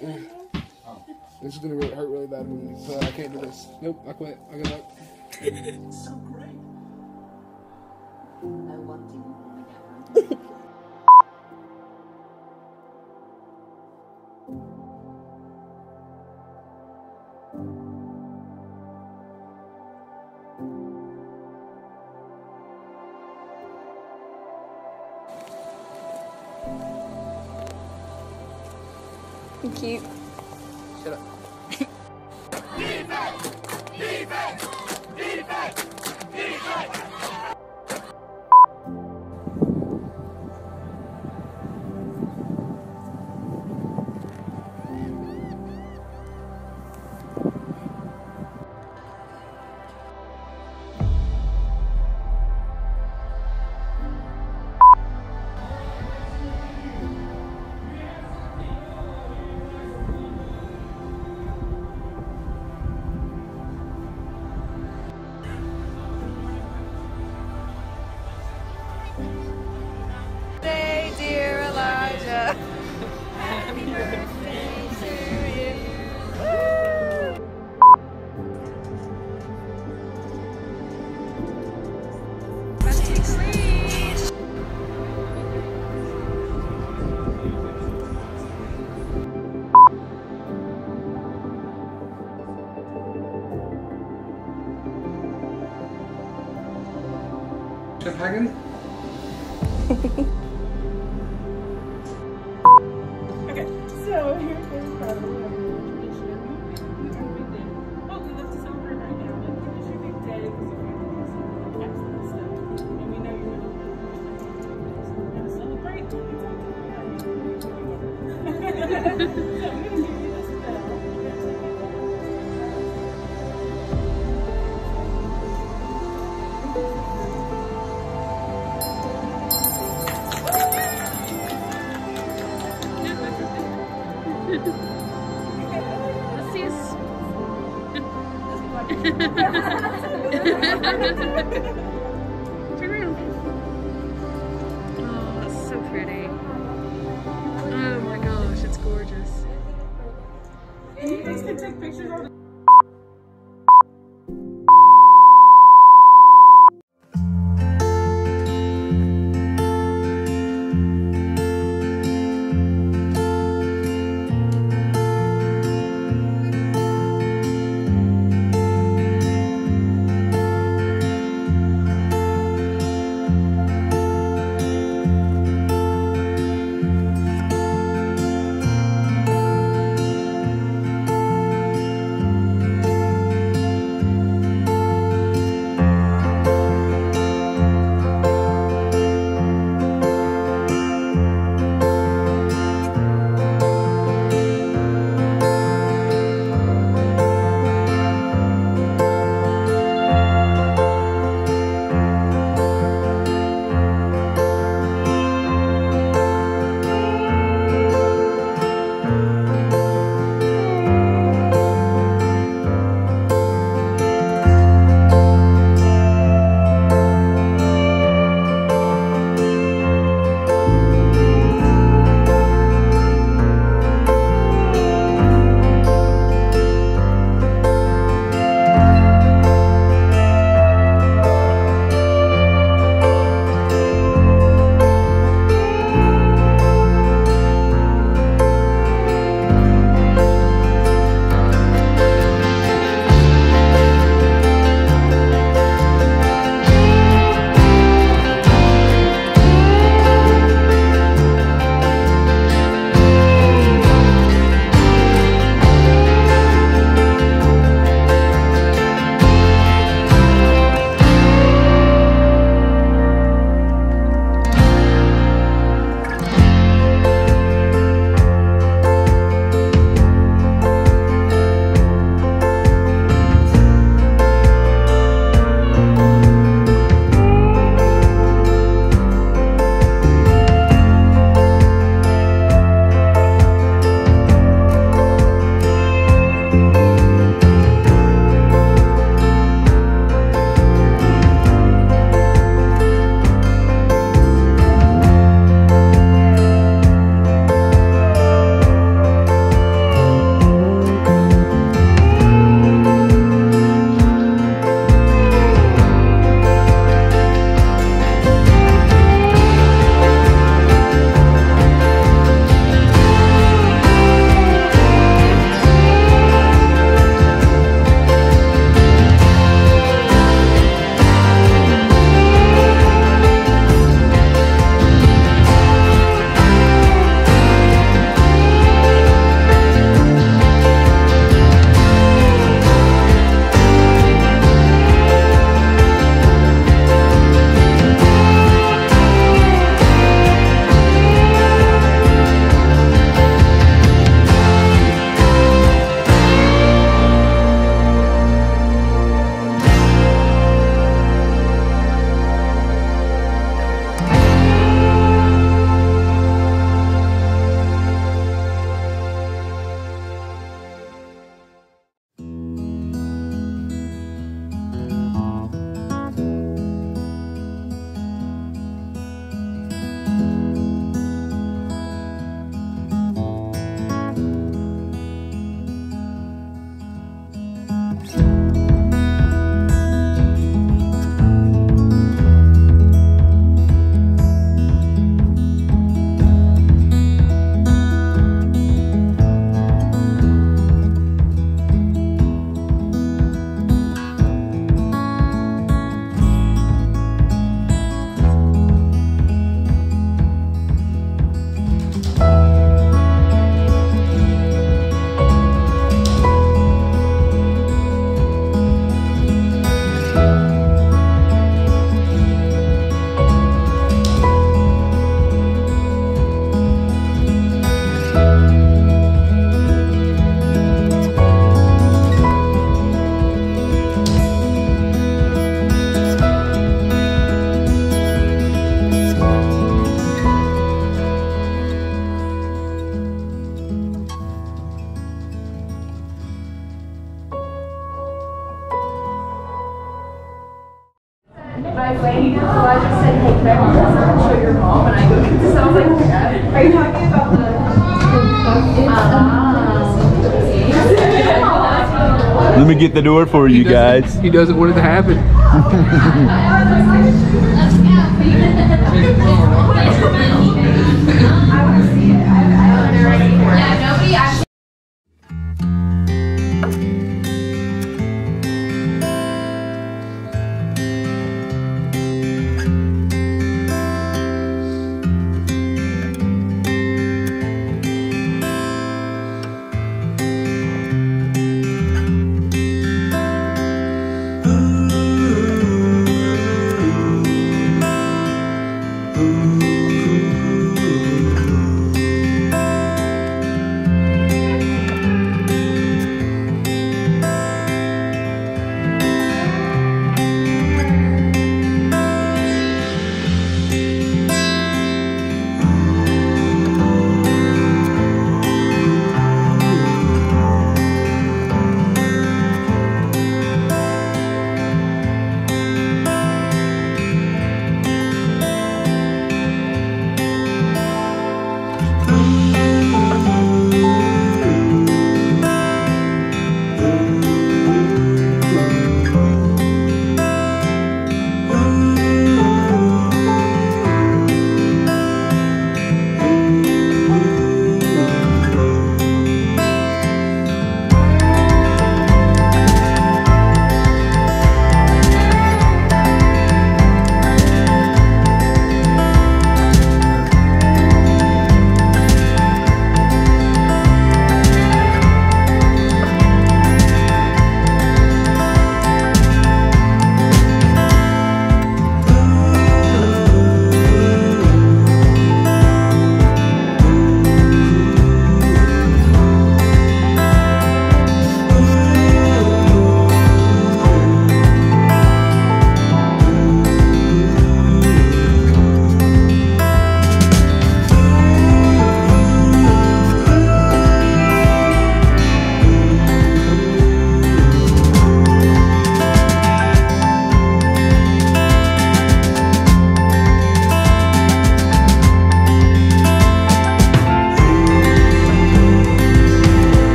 This is gonna really hurt really bad when you I can't do this. Nope, I quit. I give up. It's so great. I want you. Cute. Shut up. Defense! Defense! Defense! Defense! Hagen? Okay, so here's this part of our tradition. We are within, well, we live to celebrate right now, but it's your big day because you're going to do excellent stuff. And we know you're going to do excellent stuff, so we're going to celebrate. It's all good. We're not going to do anything. So I'm going to give you this stuff. Oh, that's so pretty. Oh my gosh, it's gorgeous. And you guys can take pictures of it. Let me get the door for you guys. He doesn't want it to happen.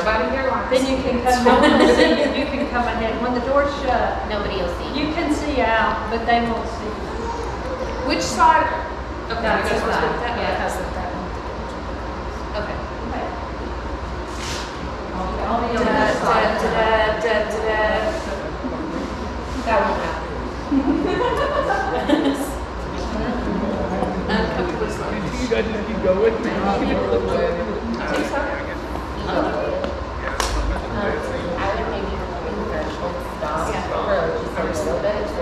Nobody here likes then you can come ahead. You can come ahead. When the door's shut, nobody will see you. You can see out, but they won't see you. Which side? Okay, that's that. Okay. Only on that side. That won't happen. You guys need to go with me.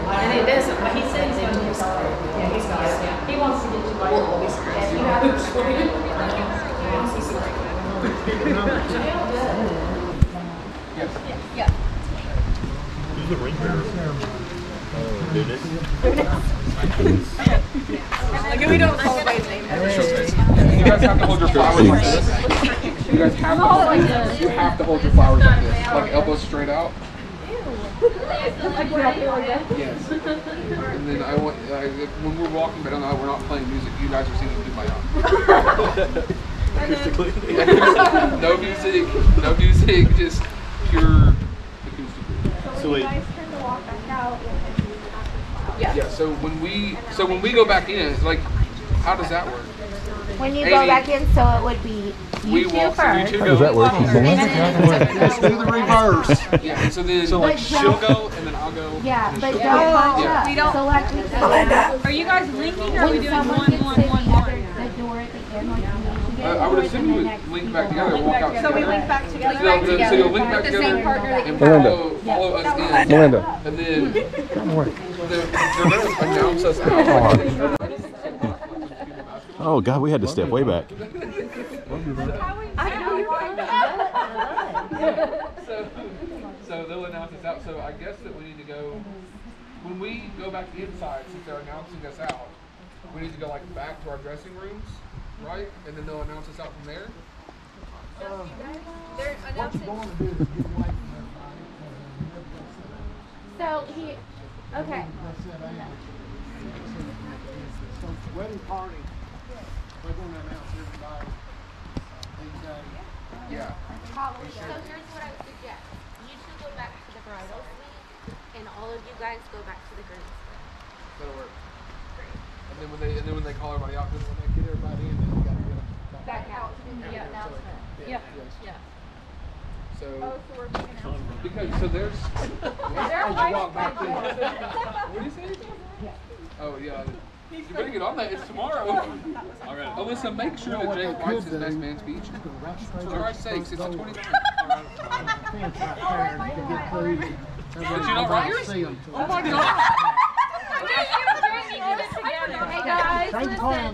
And it doesn't, but he said he's going to sorry. Yeah, he's got it. Yeah. He wants to get you like always. And you have to swear. He wants to see like yes. Yeah. There's a ring there. Oh, did it? Like we don't celebrate names. You guys have to hold your flowers like this. You guys have to hold like this. You have to hold your flowers like this. Like elbows straight out. Like what I feel again? Yes. And then I want, when we're walking, but I don't know, we're not playing music, you guys are singing Kumbaya. No music, no music, just pure acoustic. So wait. Yeah, so when we go back in, it's like, how does that work? When you go back in, so it would be you two first. How does that work? Let's do the reverse. Yeah, and so then she'll go, and then I'll go. Yeah, but don't bunch up. We don't. So like we said, are you guys linking, or are we doing one? The door at the end, I would assume we would link back together and walk out together. So we link back together. So you'll link back together and follow us in. Melinda. And then they're going to announce us out. Oh God, we had to step way back. I know you're right. So they'll announce us out. So I guess that we need to go, when we go back inside, since they're announcing us out, we need to go like back to our dressing rooms, right? And then they'll announce us out from there. They're announcing. Okay. So it's a wedding party. We're going to announce everybody. Yeah. So here's what I would suggest. You two go back to the bridal suite, and all of you guys go back to the groom suite. That'll work. Great. And then when they call everybody out, because when they get everybody in, then we got to get them back out. Yeah. Announcement. Yeah. So we're picking out. Because so there's. What do you say? Yeah. Oh yeah. You're putting it on that. It's tomorrow. All right. Alyssa, make sure that Jake writes his best man speech. For our sakes, it's a 20-minute. Did you not write yours? Oh my God. Hey guys,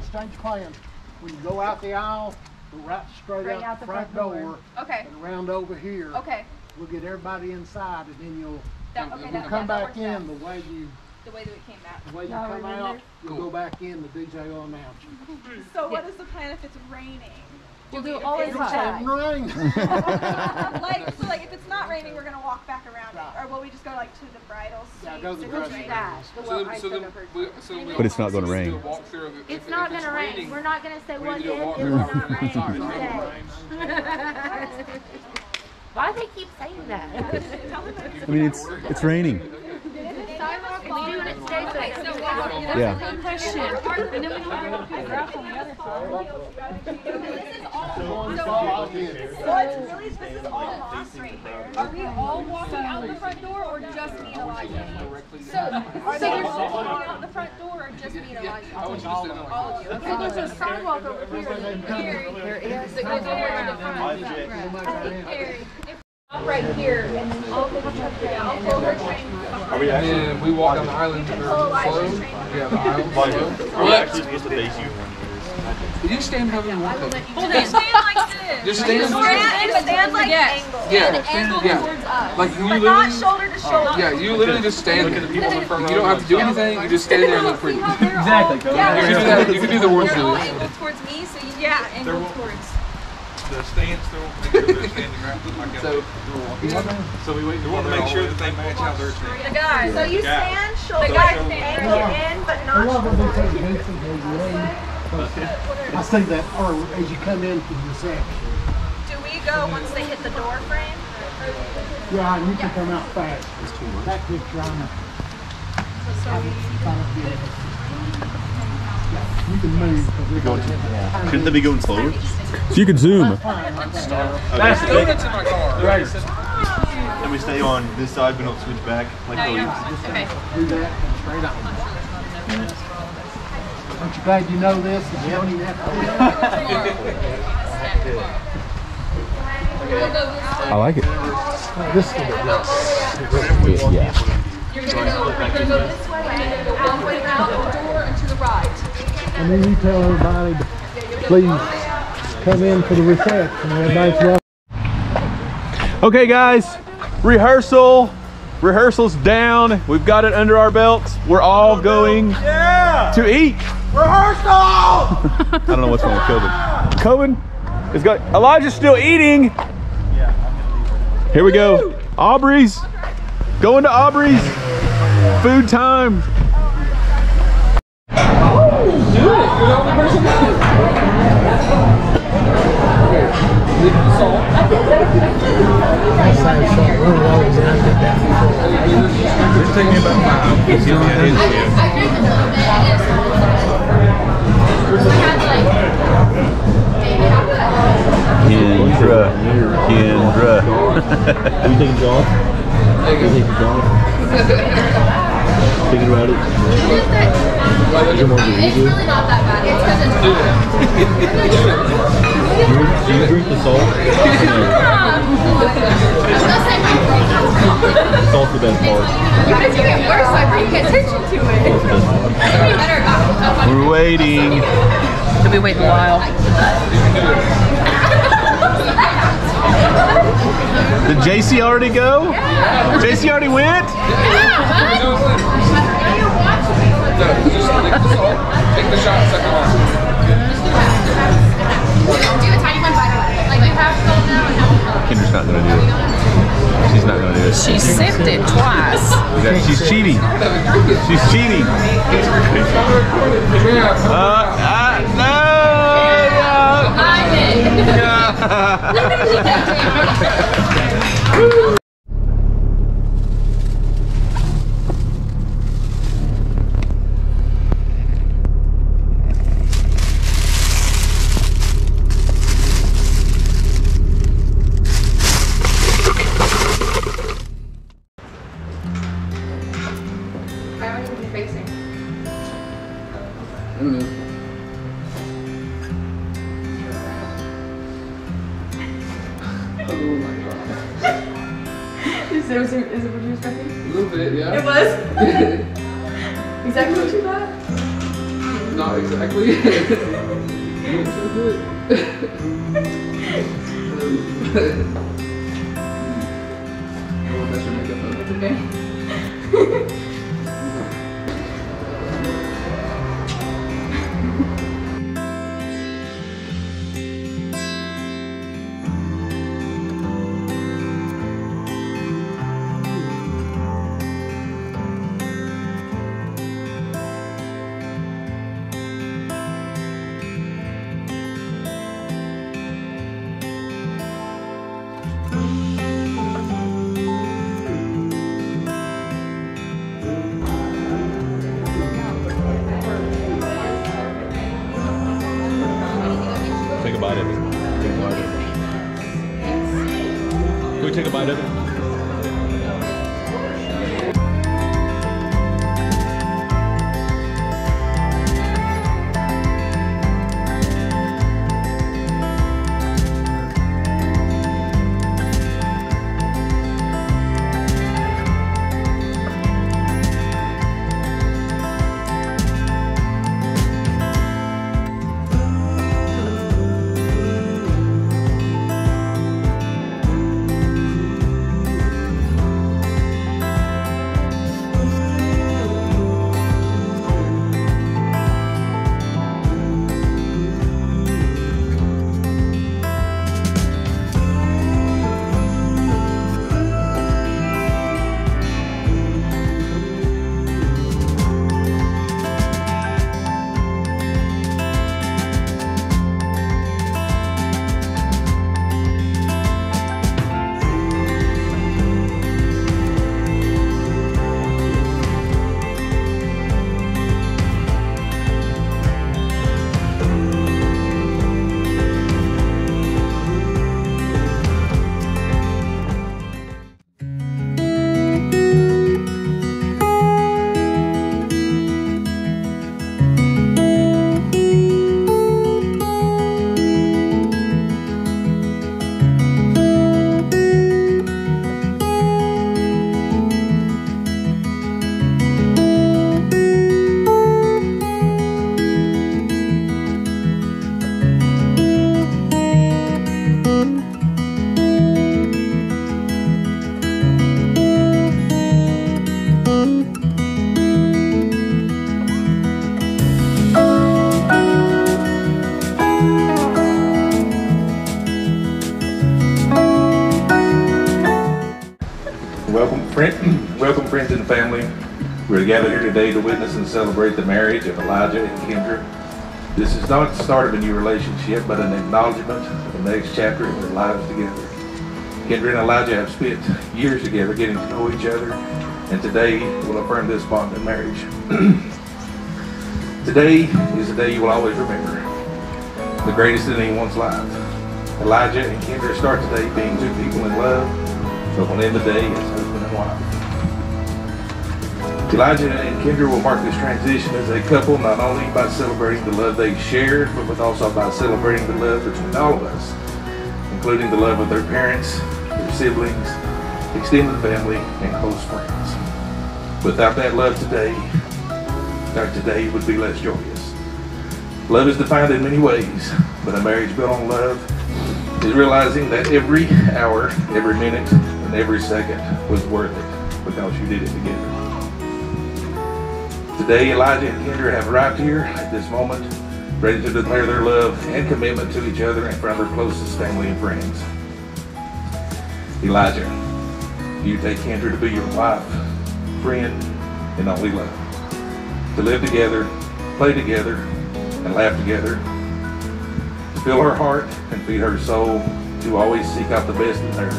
Strange plans. When you go out the aisle, go right straight out the front door. Okay. And around over here. Okay. We'll get everybody inside, and then you'll come back in the way you. The way that it came out. The way you come out, you'll go back in, the DJ will announce you. So what is the plan if it's raining? We'll do all inside. It's rain. If it's not raining, we're going to walk back around it. Or will we just go like to the bridal suite? Yeah, go to the bridal suite. But it's not going to rain. It's not going to rain. We're not going to say what if it will not rain today. Why do they keep saying that? I mean, it's raining. Yeah. Question. And then we have to graph on the other side. This is all lost right here. Are we all walking out the front door, or just me and Elijah? So you're walking out the front door, or just me and Elijah? All of you. So there's a sidewalk over here. There is. It goes over to the front. I think Carrie. Right here, and then all the we walk on the island. You stand however you want. Well, they stand like this. Just stand. Stand like angled. Yeah. Towards us. Like you not shoulder to shoulder. Yeah, you literally just stand. Look at the people in front. You don't have to do anything. You just stand there and look pretty. Exactly. You can do the worst. They're all angled towards me, so you can angle towards. The stands still make sure they're standing right like so we want to make sure that they match how they're standing. The guys. So you stand shoulder. The guys stand in, but not shoulder. I say that, or as you come in from the reception. Do we go go once they hit the door frame? Yeah, and you can come out fast. It's too much. That's just drama. You can move. Couldn't they be going forward? You can zoom. That's doing it to my car. Right. Let me stay on this side, but not switch back. Like no, you're fine. Okay. Do that and straight up. Aren't you glad you know this? You don't even have to. I like it. This is good. Yeah. You're going to go this way, halfway out the door and to the right. And then you tell everybody, please come in for the reception. Everybody's welcome. Okay, guys. Rehearsal. Rehearsal's down. We've got it under our belts. We're all going to eat. Rehearsal! I don't know what's wrong with Coben. Coben is got Elijah's still eating. Here we go. Aubrey's. Going to Aubrey's. Food time. Oh, do it. You're the only person Kendra. Are you taking golf? Thinking about it? It's really not that bad. It's because it's hot. Do you drink the salt? Salt's the best part. You guys do it worse by bringing attention to it. We're waiting. We'll be waiting a while. Did JC already go? Yeah. JC already went? Kinder's not gonna do it. She's not gonna do it. She sipped it twice. She's cheating. She's cheating. No! Woo! Is it what you expected? A little bit, yeah. It was? Exactly what you thought? Not exactly. It was so good. I want that your makeup on. It's okay. Take a bite of it. Welcome friends and family. We're gathered here today to witness and celebrate the marriage of Elijah and Kendra. This is not the start of a new relationship, but an acknowledgement of the next chapter of their lives together. Kendra and Elijah have spent years together getting to know each other, and today will affirm this bond of marriage. Today is the day you will always remember, the greatest in anyone's life. Elijah and Kendra start today being two people in love, but will end the day as husband and wife. Elijah and Kendra will mark this transition as a couple not only by celebrating the love they share, but also by celebrating the love between all of us, including the love of their parents, their siblings, extended family, and close friends. Without that love today, our today would be less joyous. Love is defined in many ways, but a marriage built on love is realizing that every hour, every minute, and every second was worth it because you did it together. Today, Elijah and Kendra have arrived here at this moment, ready to declare their love and commitment to each other in front of their closest family and friends. Elijah, you take Kendra to be your wife, friend, and only love. To live together, play together, and laugh together. To fill her heart and feed her soul. To always seek out the best in her.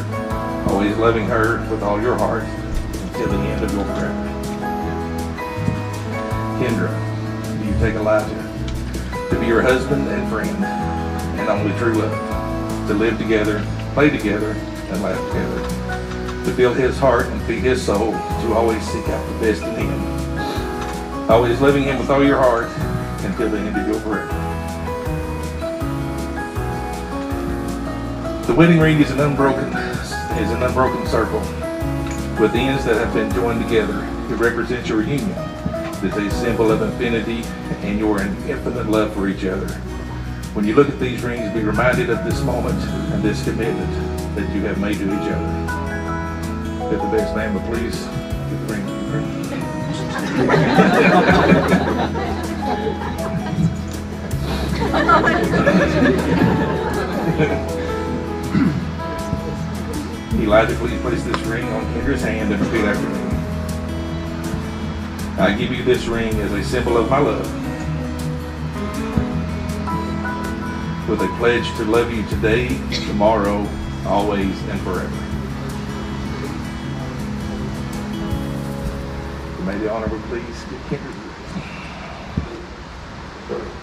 Always loving her with all your heart until the end of your forever. Kendra, you take Elijah to be your husband and friend, and only true love, to live together, play together, and laugh together, to fill his heart and feed his soul, to always seek out the best in him, always loving him with all your heart until the end of your forever. The wedding ring is an unbroken circle with ends that have been joined together. It represents your union. It's a symbol of infinity and your infinite love for each other. When you look at these rings, be reminded of this moment and this commitment that you have made to each other. If the best man would please get the ring. Elijah, please place this ring on Kendra's hand and repeat after me. I give you this ring as a symbol of my love, with a pledge to love you today, tomorrow, always, and forever. May the honorable please get Kingery.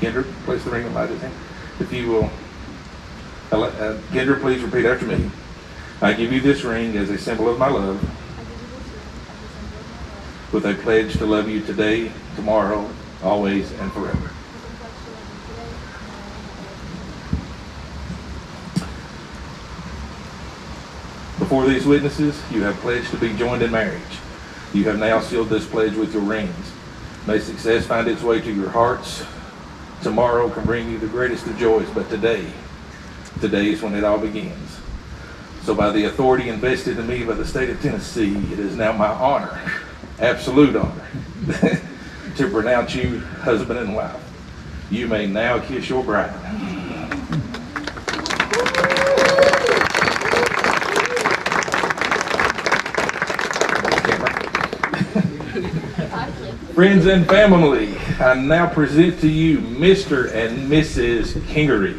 Kendra, place the ring on Elijah's hand. If you will, Kendra, please repeat after me. I give you this ring as a symbol of my love, with a pledge to love you today, tomorrow, always, and forever. Before these witnesses, you have pledged to be joined in marriage. You have now sealed this pledge with your rings. May success find its way to your hearts. Tomorrow can bring you the greatest of joys, but today is when it all begins. So by the authority invested in me by the state of Tennessee, it is now my honor, absolute honor, to pronounce you husband and wife. You may now kiss your bride. Friends and family, I now present to you Mr. and Mrs. Kingery.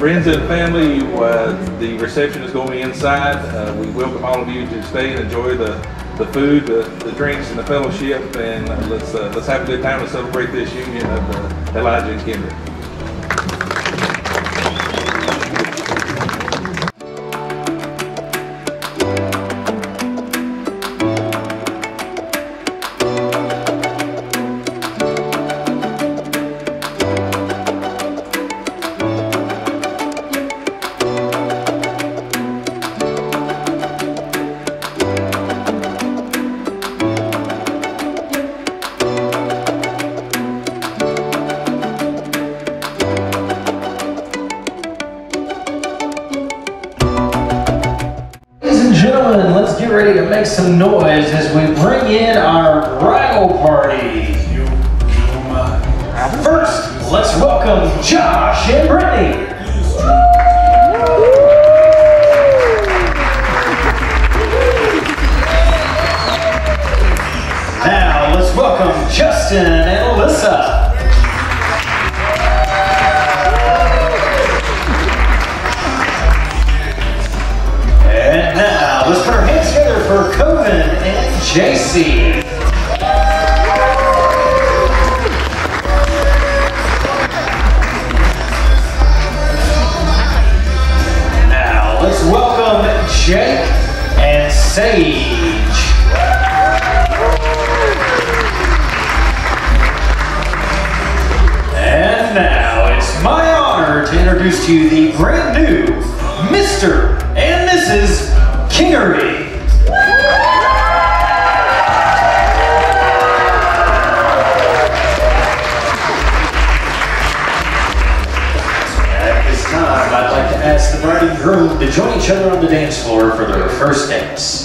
Friends and family, the reception is going to be inside. We welcome all of you to stay and enjoy the food, the drinks, and the fellowship. And let's have a good time to celebrate this union of Elijah and Kendra. get ready to make some noise as we bring in our bridal party. First, let's welcome Josh and Brittany. Now, let's welcome Justin and Alyssa. And now, let's put our hands together for Coven and JC. Now, let's welcome Jake and Sage. And now, it's my honor to introduce to you the brand new Mr. and Mrs. Kingery. At this time, I'd like to ask the bride and groom to join each other on the dance floor for their first dance.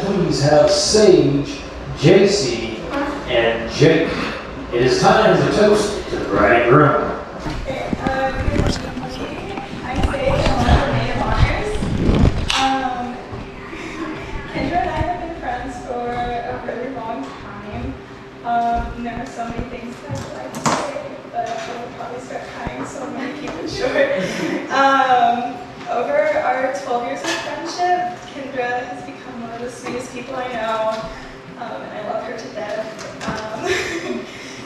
Please have Sage, JC, and Jake. It is time to toast to the bride and groom. I'm Sage, I'm a maid of honors. Kendra and I have been friends for a really long time. There are so many things that I'd like to say, but I will probably start crying, so I'm going to keep it short. Over our 12 years of friendship, Kendra has become one of the sweetest people I know, and I love her to death.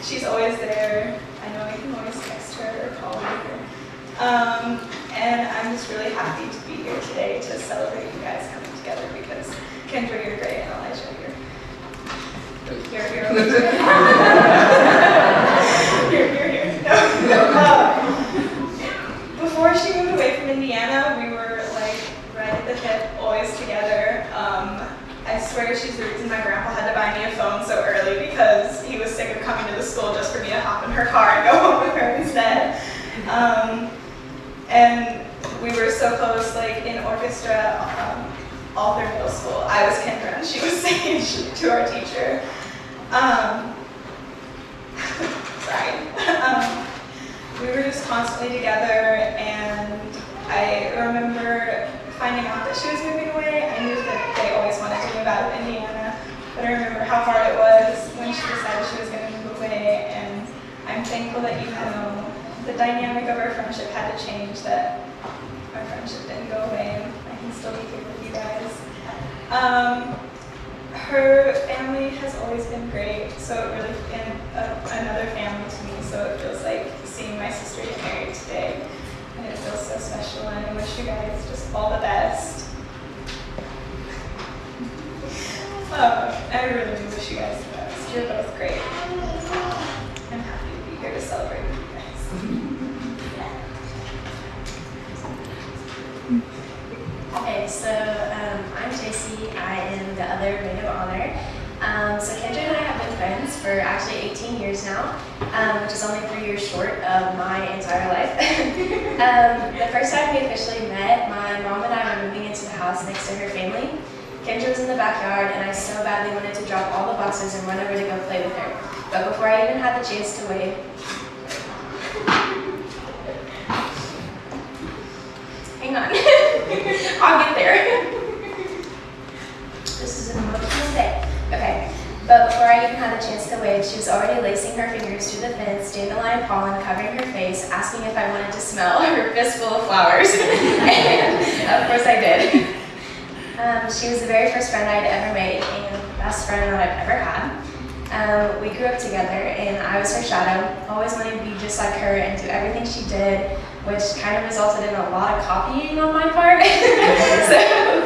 She's always there. I know I can always text her or call her. And I'm just really happy to be here today to celebrate you guys coming together because Kendra, you're great, and Elijah, you're here. No. Before she moved away from Indiana, her car and go home with her instead. And we were so close, like in orchestra, all through middle school. I was Kendra and she was Sage to our teacher. Sorry. We were just constantly together, and I remember finding out that she was moving away. I knew that they always wanted to move out of Indiana, but I remember how hard it was when she decided she was going to move away, and I'm thankful that even though the dynamic of our friendship had to change, that our friendship didn't go away, and I can still be here with you guys. Her family has always been great, so it really been another family to me, so it feels like seeing my sister get married today, and it feels so special, and I wish you guys just all the best. I really do wish you guys the best. You're both great. I'm happy to be here to celebrate with you guys. Okay, so I'm JC. I am the other maid of honor. So Kendra and I have been friends for actually 18 years now, which is only 3 years short of my entire life. The first time we officially met, my mom and I were moving into the house next to her family. Kendra was in the backyard, and I so badly wanted to drop all the boxes and run over to go play with her. But before I even had the chance to wave, hang on. I'll get there. This is an emotional day. Okay, but before I even had a chance to wave, she was already lacing her fingers through the fence, dandelion pollen covering her face, asking if I wanted to smell her fistful of flowers. And of course I did. She was the very first friend I'd ever made and the best friend that I've ever had. We grew up together, and I was her shadow, always wanting to be just like her and do everything she did, which kind of resulted in a lot of copying on my part. So,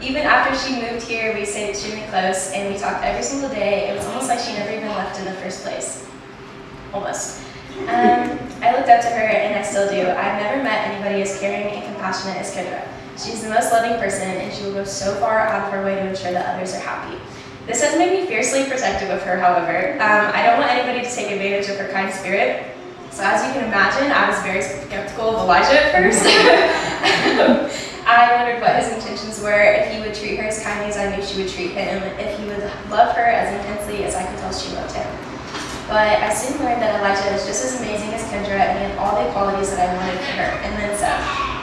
even after she moved here, we stayed extremely close, and we talked every single day. It was almost like she never even left in the first place. Almost. I looked up to her, and I still do. I've never met anybody as caring and compassionate as Kendra. She's the most loving person, and she will go so far out of her way to ensure that others are happy. This has made me fiercely protective of her, however. I don't want anybody to take advantage of her kind spirit. So as you can imagine, I was very skeptical of Elijah at first. I wondered what his intentions were, if he would treat her as kindly as I knew she would treat him, if he would love her as intensely as I could tell she loved him. But I soon learned that Elijah is just as amazing as Kendra, and he had all the qualities that I wanted for her, and then some.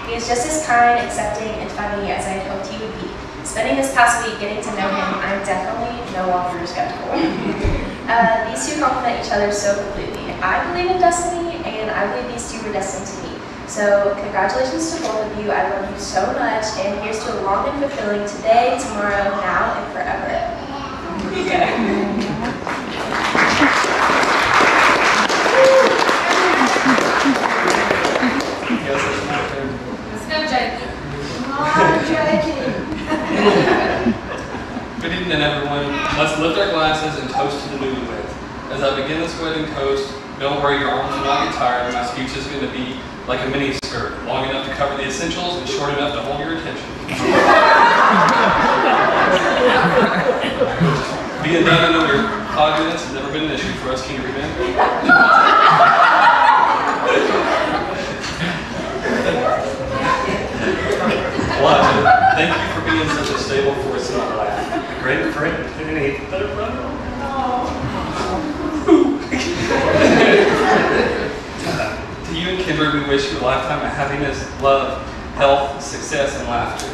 He is just as kind, accepting, and funny as I had hoped he would be. Spending this past week getting to know him, I'm definitely no longer skeptical. These two complement each other so completely. I believe in destiny, and I believe these two were destined to meet. So congratulations to both of you. I love you so much, and here's to a long and fulfilling today, tomorrow, now, and forever. Let's go, Jake. Come on, Jake. Good evening, everyone. Let's lift our glasses and toast to the newlyweds. As I begin this wedding toast, don't worry, your arms will not get tired. My speech is going to be like a mini skirt, long enough to cover the essentials and short enough to hold your attention. Being done in under 5 minutes has never been an issue for us Kingery men. Elijah, thank you for being such a stable force in our life. A great friend and an even better brother. To you and Kendra, we wish you a lifetime of happiness, love, health, success, and laughter.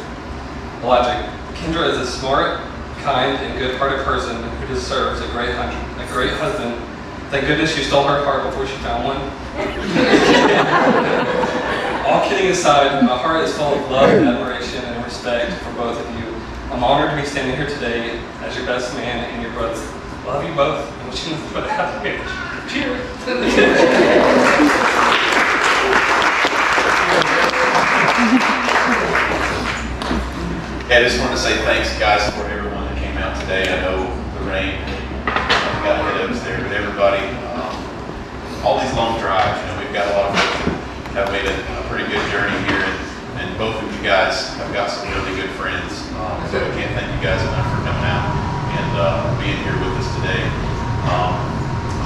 Elijah, Kendra is a smart, kind, and good-hearted person who deserves a great husband. Thank goodness you stole her heart before she found one. All kidding aside, my heart is full of love, admiration, and respect for both of you. I'm honored to be standing here today as your best man and your brother. Love you both, and wish you nothing but a happy marriage. Cheers! Yeah, I just want to say thanks, guys, for everyone that came out today. I know the rain got ahead of us there, but everybody, all these long drives, you know, we've got a lot of folks that have made a pretty good journey here, and both of you guys have got some really good friends. So I can't thank you guys enough for coming out and being here with us today.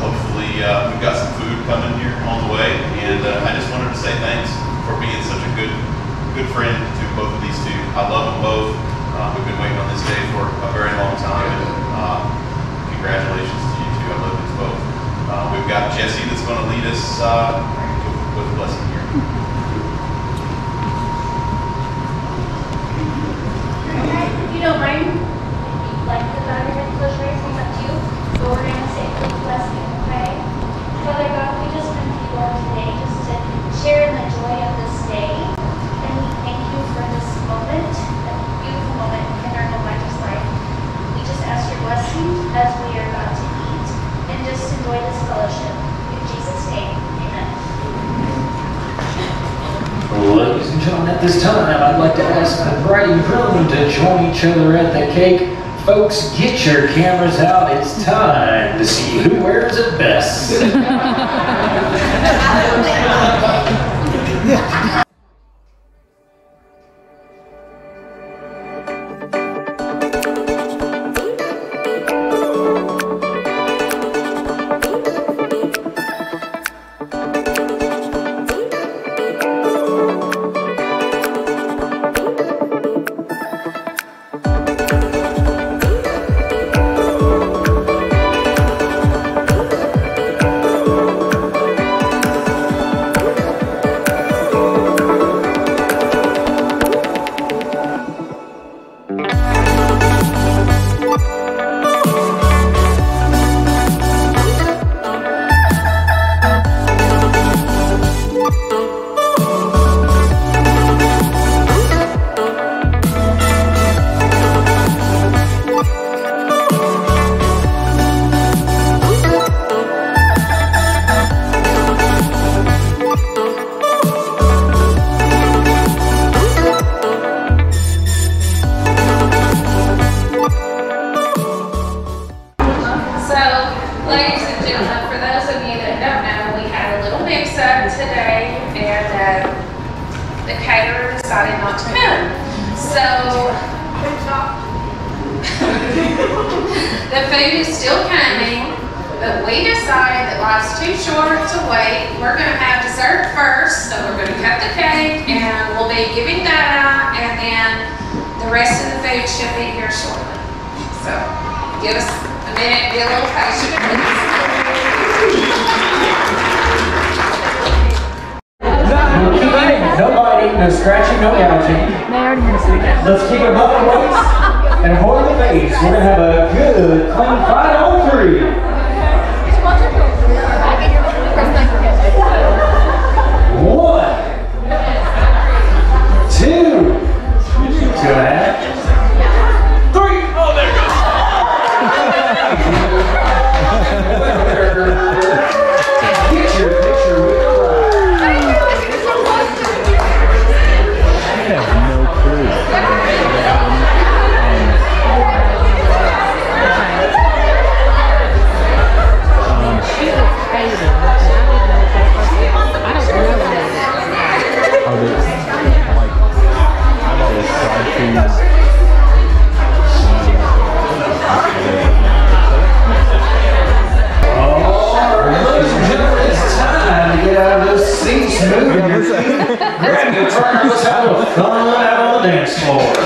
Hopefully we've got some food coming here on the way, and I just wanted to say thanks for being such a good friend to both of these two. I love them both. We've been waiting on this day for a very long time, and congratulations to you two. I love you both. We've got Jesse that's going to lead us with a blessing here. If you don't mind, like the God of the bush race comes up to you, so we're going to say a quick blessing, okay? Father God, we just come to you, Lord, today just to share in the joy of this day, and we thank you for this moment, a beautiful moment in our momentous life. We just ask your blessing as we are about to eat, and just enjoy this fellowship. In Jesus' name, amen. Ladies and gentlemen, at this time, I'd like to ask the bride and groom to join each other at the cake. Folks, get your cameras out. It's time to see who wears it best. Grab your partner's out of the dance floor.